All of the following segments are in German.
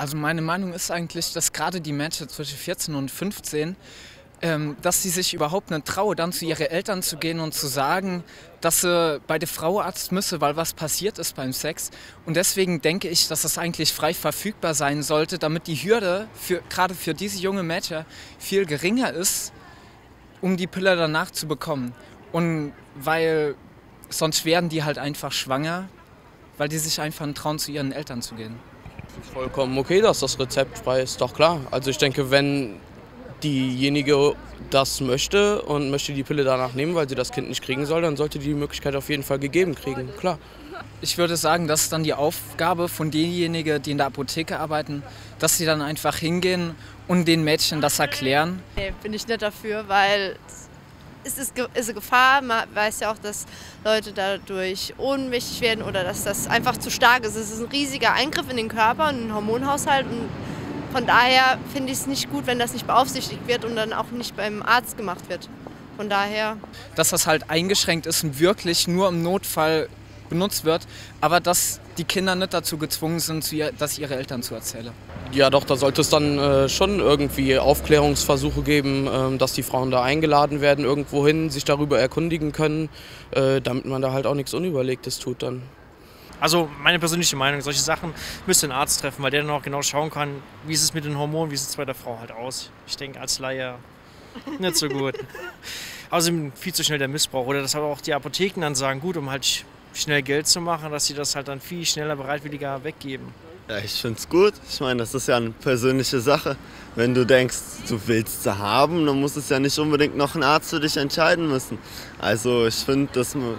Also meine Meinung ist eigentlich, dass gerade die Menschen zwischen 14 und 15, dass sie sich überhaupt nicht trauen, dann zu ihren Eltern zu gehen und zu sagen, dass sie bei der Frau Arzt müsse, weil was passiert ist beim Sex. Und deswegen denke ich, dass das eigentlich frei verfügbar sein sollte, damit die Hürde gerade für diese junge Mädchen viel geringer ist, um die Pille danach zu bekommen. Und weil sonst werden die halt einfach schwanger, weil die sich einfach nicht trauen, zu ihren Eltern zu gehen. Vollkommen okay, dass das Rezept frei ist, doch klar. Also ich denke, wenn diejenige das möchte und möchte die Pille danach nehmen, weil sie das Kind nicht kriegen soll, dann sollte die Möglichkeit auf jeden Fall gegeben kriegen, klar. Ich würde sagen, das ist dann die Aufgabe von denjenigen, die in der Apotheke arbeiten, dass sie dann einfach hingehen und den Mädchen das erklären. Nee, bin ich nicht dafür, weil es ist eine Gefahr. Man weiß ja auch, dass Leute dadurch ohnmächtig werden oder dass das einfach zu stark ist. Es ist ein riesiger Eingriff in den Körper und den Hormonhaushalt. Und von daher finde ich es nicht gut, wenn das nicht beaufsichtigt wird und dann auch nicht beim Arzt gemacht wird. Von daher. Dass das halt eingeschränkt ist und wirklich nur im Notfall benutzt wird, aber dass die Kinder nicht dazu gezwungen sind, das ihre Eltern zu erzählen. Ja doch, da sollte es dann schon irgendwie Aufklärungsversuche geben, dass die Frauen da eingeladen werden irgendwo hin, sich darüber erkundigen können, damit man da halt auch nichts Unüberlegtes tut dann. Also meine persönliche Meinung, solche Sachen müsste ein Arzt treffen, weil der dann auch genau schauen kann, wie ist es mit den Hormonen, wie sieht es bei der Frau halt aus. Ich denke als Laie nicht so gut. Außerdem viel zu schnell der Missbrauch oder dass auch die Apotheken dann sagen, gut, um halt schnell Geld zu machen, dass sie das halt dann viel schneller bereitwilliger weggeben. Ja, ich finde es gut. Ich meine, das ist ja eine persönliche Sache. Wenn du denkst, du willst sie haben, dann muss es ja nicht unbedingt noch ein Arzt für dich entscheiden müssen. Also ich finde, dass man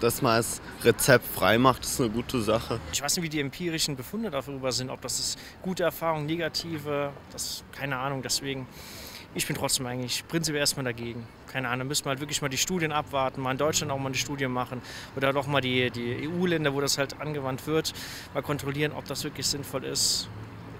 das Rezept frei macht, ist eine gute Sache. Ich weiß nicht, wie die empirischen Befunde darüber sind, ob das ist gute Erfahrung, negative, das keine Ahnung, deswegen. Ich bin trotzdem eigentlich prinzipiell erstmal dagegen. Keine Ahnung, da müssen wir halt wirklich mal die Studien abwarten, mal in Deutschland auch mal eine Studie machen oder doch mal die EU-Länder, wo das halt angewandt wird, mal kontrollieren, ob das wirklich sinnvoll ist.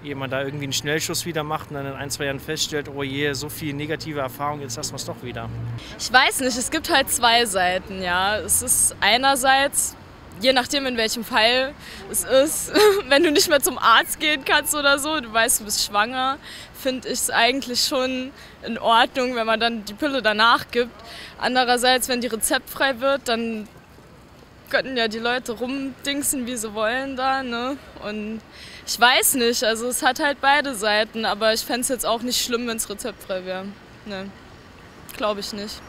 Ehe man da irgendwie einen Schnellschuss wieder macht und dann in 1, 2 Jahren feststellt, oh je, so viel negative Erfahrung, jetzt lassen wir es doch wieder. Ich weiß nicht, es gibt halt zwei Seiten, ja. Es ist einerseits, je nachdem in welchem Fall es ist, wenn du nicht mehr zum Arzt gehen kannst oder so, du weißt, du bist schwanger, finde ich es eigentlich schon in Ordnung, wenn man dann die Pille danach gibt. Andererseits, wenn die rezeptfrei wird, dann könnten ja die Leute rumdingsen, wie sie wollen da, ne? Und ich weiß nicht, also es hat halt beide Seiten, aber ich fände es jetzt auch nicht schlimm, wenn es rezeptfrei wäre. Ne, glaube ich nicht.